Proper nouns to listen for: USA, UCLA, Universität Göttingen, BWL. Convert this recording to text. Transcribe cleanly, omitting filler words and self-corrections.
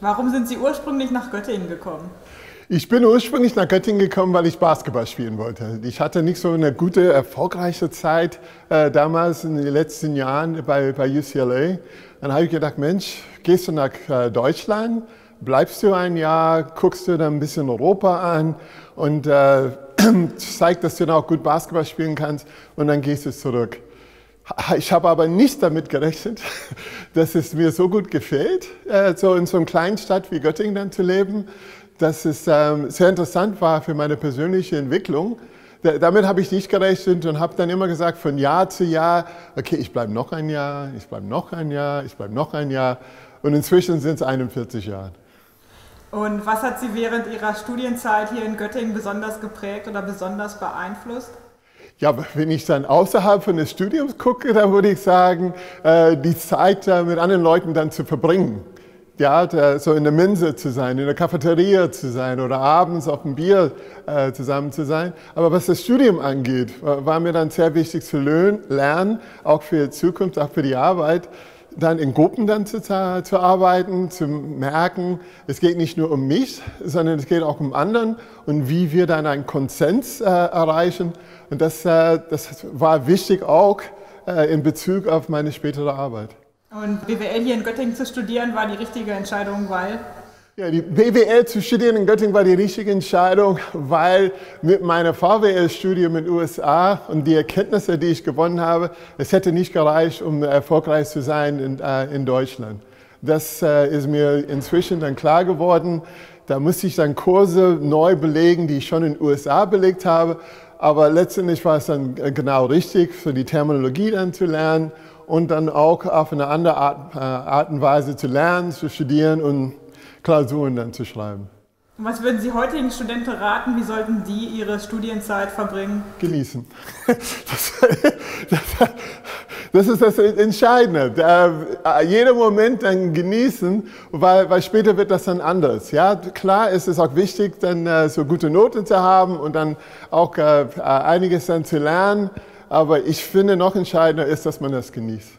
Warum sind Sie ursprünglich nach Göttingen gekommen? Ich bin ursprünglich nach Göttingen gekommen, weil ich Basketball spielen wollte. Ich hatte nicht so eine gute, erfolgreiche Zeit damals in den letzten Jahren bei UCLA. Dann habe ich gedacht, Mensch, gehst du nach Deutschland, bleibst du ein Jahr, guckst du dann ein bisschen Europa an und zeigst, dass du dann auch gut Basketball spielen kannst und dann gehst du zurück. Ich habe aber nicht damit gerechnet, dass es mir so gut gefällt, so in so einer kleinen Stadt wie Göttingen dann zu leben. Dass es sehr interessant war für meine persönliche Entwicklung. Damit habe ich nicht gerechnet und habe dann immer gesagt, von Jahr zu Jahr, okay, ich bleibe noch ein Jahr, ich bleibe noch ein Jahr, ich bleibe noch ein Jahr. Und inzwischen sind es 41 Jahre. Und was hat Sie während Ihrer Studienzeit hier in Göttingen besonders geprägt oder besonders beeinflusst? Ja, wenn ich dann außerhalb von des Studiums gucke, dann würde ich sagen, die Zeit mit anderen Leuten dann zu verbringen. Ja, so in der Mensa zu sein, in der Cafeteria zu sein oder abends auf dem Bier zusammen zu sein. Aber was das Studium angeht, war mir dann sehr wichtig zu lernen, auch für die Zukunft, auch für die Arbeit, dann in Gruppen dann zu arbeiten, zu merken, es geht nicht nur um mich, sondern es geht auch um anderen und wie wir dann einen Konsens erreichen. Und das war wichtig auch in Bezug auf meine spätere Arbeit. Und BWL hier in Göttingen zu studieren war die richtige Entscheidung, weil? Ja, die BWL zu studieren in Göttingen war die richtige Entscheidung, weil mit meinem VWL-Studium in den USA und die Erkenntnisse, die ich gewonnen habe, es hätte nicht gereicht, um erfolgreich zu sein in Deutschland. Das ist mir inzwischen dann klar geworden. Da musste ich dann Kurse neu belegen, die ich schon in den USA belegt habe. Aber letztendlich war es dann genau richtig, so die Terminologie dann zu lernen. Und dann auch auf eine andere Art und Weise zu lernen, zu studieren und Klausuren dann zu schreiben. Und was würden Sie heutigen Studenten raten, wie sollten die ihre Studienzeit verbringen? Genießen. Das ist das Entscheidende. Jeder Moment dann genießen, weil später wird das dann anders. Ja, klar ist es auch wichtig, dann so gute Noten zu haben und dann auch einiges dann zu lernen. Aber ich finde, noch entscheidender ist, dass man das genießt.